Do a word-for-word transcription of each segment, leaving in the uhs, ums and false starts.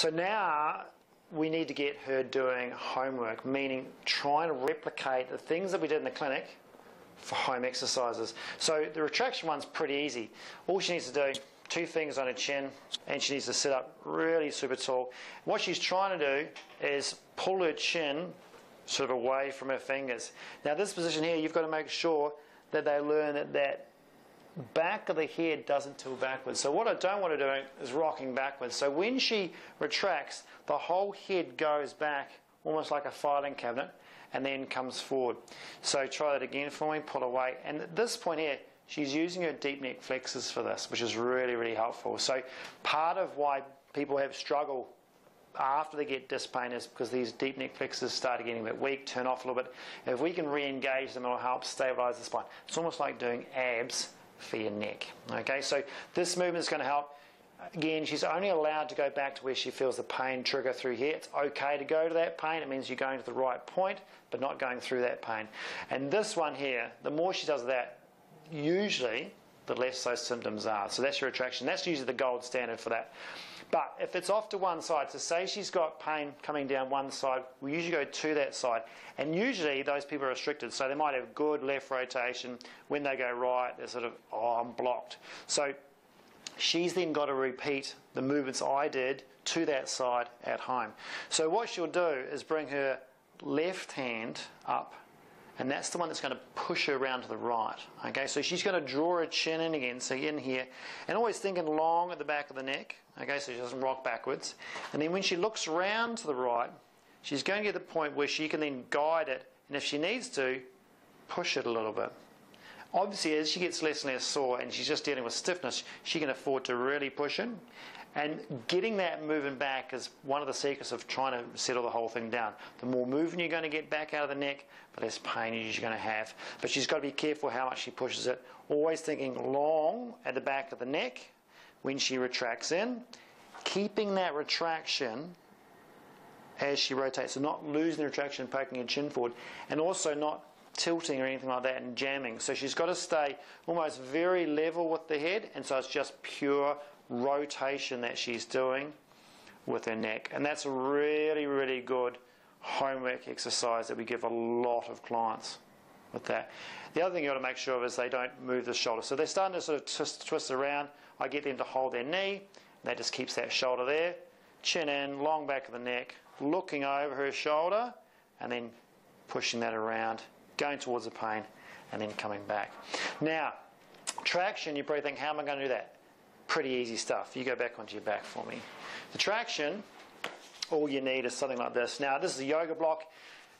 So now we need to get her doing homework, meaning trying to replicate the things that we did in the clinic for home exercises. So the retraction one's pretty easy. All she needs to do is two fingers on her chin, and she needs to sit up really super tall. What she's trying to do is pull her chin sort of away from her fingers. Now this position here, you've got to make sure that they learn that that back of the head doesn't tilt backwards. So what I don't want her doing is rocking backwards. So when she retracts, the whole head goes back almost like a filing cabinet and then comes forward. So try that again for me, pull away. And at this point here, she's using her deep neck flexors for this, which is really, really helpful. So part of why people have struggle after they get disc pain is because these deep neck flexors start getting a bit weak, turn off a little bit. If we can re-engage them, it'll help stabilize the spine. It's almost like doing abs for your neck. Okay, so this movement is going to help. Again, she's only allowed to go back to where she feels the pain trigger through here. It's okay to go to that pain. It means you're going to the right point, but not going through that pain. And this one here, the more she does that, usually the less those symptoms are. So that's your retraction. That's usually the gold standard for that. But if it's off to one side, so say she's got pain coming down one side, we usually go to that side. And usually those people are restricted, so they might have good left rotation. When they go right, they're sort of, oh, I'm blocked. So she's then got to repeat the movements I did to that side at home. So what she'll do is bring her left hand up, and that's the one that's going to push her around to the right. Okay, so she's going to draw her chin in again, so in here, and always thinking long at the back of the neck, okay, so she doesn't rock backwards. And then when she looks round to the right, she's going to get the point where she can then guide it, and if she needs to, push it a little bit. Obviously, as she gets less and less sore and she's just dealing with stiffness, she can afford to really push it. And getting that moving back is one of the secrets of trying to settle the whole thing down. The more moving you're going to get back out of the neck, the less pain you're usually going to have. But she's got to be careful how much she pushes it. Always thinking long at the back of the neck when she retracts in. Keeping that retraction as she rotates. So not losing the retraction, poking her chin forward. And also not tilting or anything like that and jamming. So she's got to stay almost very level with the head, and so it's just pure rotation that she's doing with her neck. And that's a really, really good homework exercise that we give a lot of clients with that. The other thing you got to make sure of is they don't move the shoulder. So they're starting to sort of twist, twist around. I get them to hold their knee, and that just keeps that shoulder there. Chin in, long back of the neck, looking over her shoulder, and then pushing that around, going towards the pain, and then coming back. Now, traction, you probably think, how am I going to do that? Pretty easy stuff. You go back onto your back for me. The traction, all you need is something like this. Now, this is a yoga block.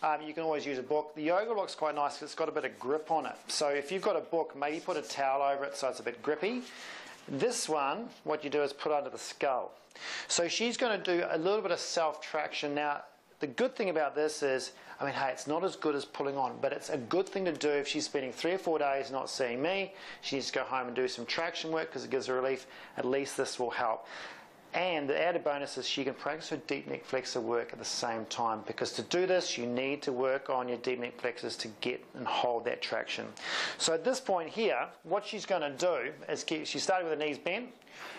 Um, you can always use a book. The yoga block's quite nice because it's got a bit of grip on it. So if you've got a book, maybe put a towel over it so it's a bit grippy. This one, what you do is put under the skull. So she's going to do a little bit of self-traction. Now, the good thing about this is, I mean, hey, it's not as good as pulling on, but it's a good thing to do if she's spending three or four days not seeing me. She needs to go home and do some traction work because it gives her relief. At least this will help. And the added bonus is she can practice her deep neck flexor work at the same time, because to do this, you need to work on your deep neck flexors to get and hold that traction. So at this point here, what she's going to do is get, she started with her knees bent.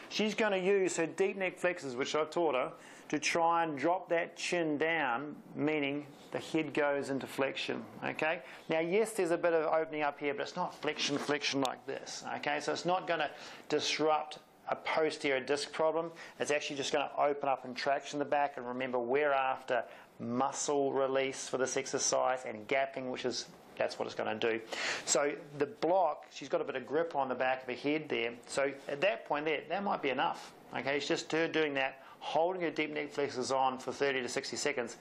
She's going to use her deep neck flexors, which I've taught her, to try and drop that chin down, meaning the head goes into flexion, okay? Now, yes, there's a bit of opening up here, but it's not flexion, flexion like this, okay? So it's not going to disrupt a posterior disc problem. It's actually just going to open up and traction the back, and remember, we're after muscle release for this exercise and gapping, which is, that's what it's going to do. So the block, she's got a bit of grip on the back of her head there. So at that point there, that might be enough, okay? It's just her doing that, holding her deep neck flexors on for thirty to sixty seconds.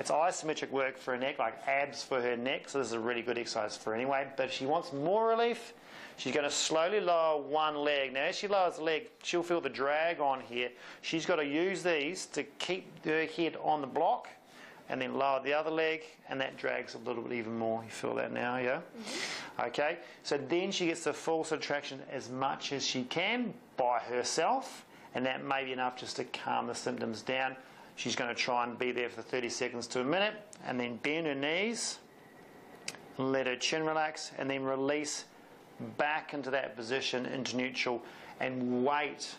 It's isometric work for her neck, like abs for her neck, so this is a really good exercise for her anyway. But if she wants more relief, she's going to slowly lower one leg. Now, as she lowers the leg, she'll feel the drag on here. She's got to use these to keep her head on the block, and then lower the other leg, and that drags a little bit even more. You feel that now, yeah? Mm-hmm. Okay, so then she gets the full sort of traction as much as she can by herself, and that may be enough just to calm the symptoms down. She's going to try and be there for thirty seconds to a minute, and then bend her knees, let her chin relax, and then release back into that position, into neutral, and wait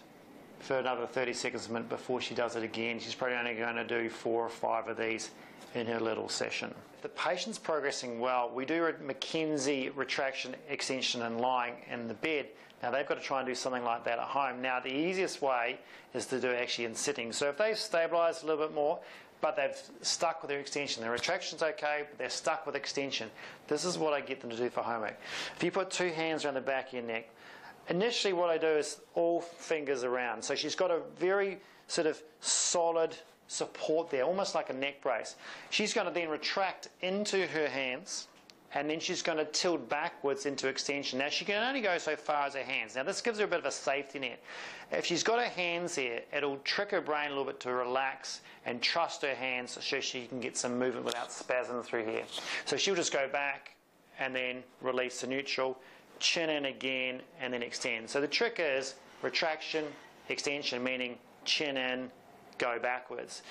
for another thirty seconds a minute before she does it again. She's probably only going to do four or five of these in her little session. If the patient's progressing well, we do a McKenzie retraction, extension and lying in the bed. Now they've got to try and do something like that at home. Now the easiest way is to do it actually in sitting. So if they've stabilised a little bit more, but they've stuck with their extension. Their retraction's okay, but they're stuck with extension. This is what I get them to do for homework. If you put two hands around the back of your neck, initially what I do is all fingers around. So she's got a very sort of solid support there, almost like a neck brace. She's going to then retract into her hands, and then she's going to tilt backwards into extension. Now she can only go so far as her hands. Now this gives her a bit of a safety net. If she's got her hands there, it'll trick her brain a little bit to relax and trust her hands so she can get some movement without spasm through here. So she'll just go back and then release to neutral, chin in again, and then extend. So the trick is retraction, extension, meaning chin in, go backwards.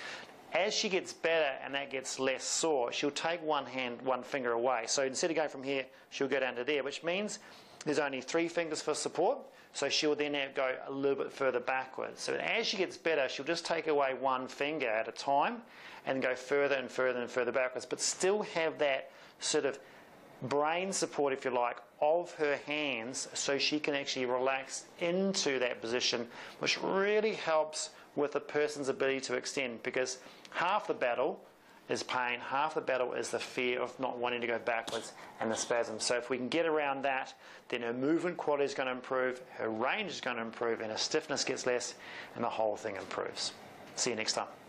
As she gets better and that gets less sore, she'll take one hand, one finger away. So instead of going from here, she'll go down to there, which means there's only three fingers for support, so she'll then go a little bit further backwards. So as she gets better, she'll just take away one finger at a time and go further and further and further backwards, but still have that sort of brain support, if you like, of her hands so she can actually relax into that position, which really helps with a person's ability to extend, because half the battle is pain, half the battle is the fear of not wanting to go backwards and the spasm. So if we can get around that, then her movement quality is going to improve, her range is going to improve, and her stiffness gets less, and the whole thing improves. See you next time.